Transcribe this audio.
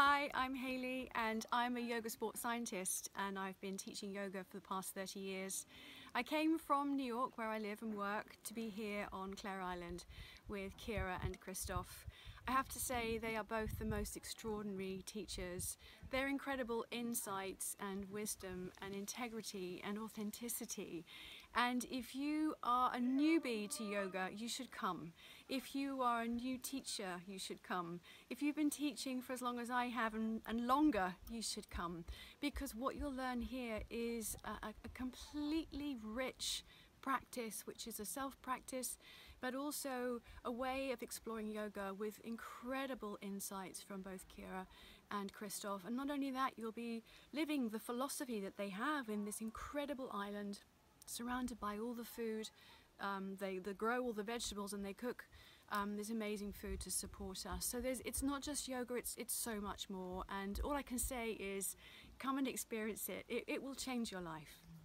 Hi, I'm Hayley and I'm a yoga sports scientist and I've been teaching yoga for the past 30 years. I came from New York, where I live and work, to be here on Clare Island with Ciara and Christophe. I have to say they are both the most extraordinary teachers. Their incredible insights and wisdom and integrity and authenticity. And if you are a newbie to yoga, you should come. If you are a new teacher, you should come. If you've been teaching for as long as I have and longer, you should come, because what you'll learn here is a completely rich practice, which is a self-practice, but also a way of exploring yoga with incredible insights from both Ciara and Christophe. And not only that, you'll be living the philosophy that they have in this incredible island, surrounded by all the food. They grow all the vegetables and they cook this amazing food to support us. So it's not just yoga, it's so much more. And all I can say is come and experience it. It will change your life.